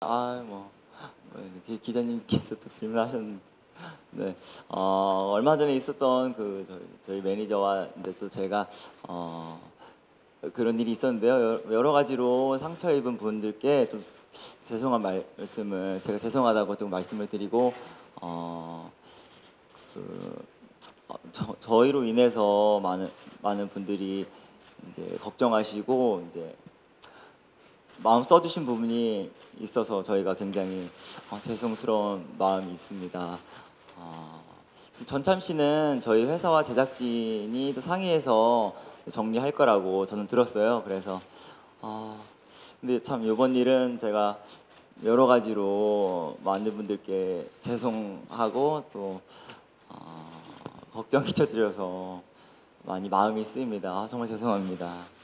이렇게 기자님께서 또 질문하셨는데, 네, 얼마 전에 있었던 그 저희 매니저와 근데 또 제가 그런 일이 있었는데요. 여러 가지로 상처 입은 분들께 좀 죄송한 말씀을, 제가 죄송하다고 좀 말씀을 드리고, 저희로 인해서 많은 분들이 이제 걱정하시고 이제 마음 써주신 부분이 있어서 저희가 굉장히 죄송스러운 마음이 있습니다. 전참 씨는 저희 회사와 제작진이 또 상의해서 정리할 거라고 저는 들었어요. 그래서 근데 참 이번 일은 제가 여러 가지로 많은 분들께 죄송하고 또 걱정이 쳐드려서 많이 마음이 쓰입니다. 정말 죄송합니다.